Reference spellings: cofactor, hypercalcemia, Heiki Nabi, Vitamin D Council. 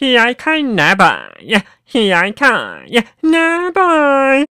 Heiki Nabi. Nabi.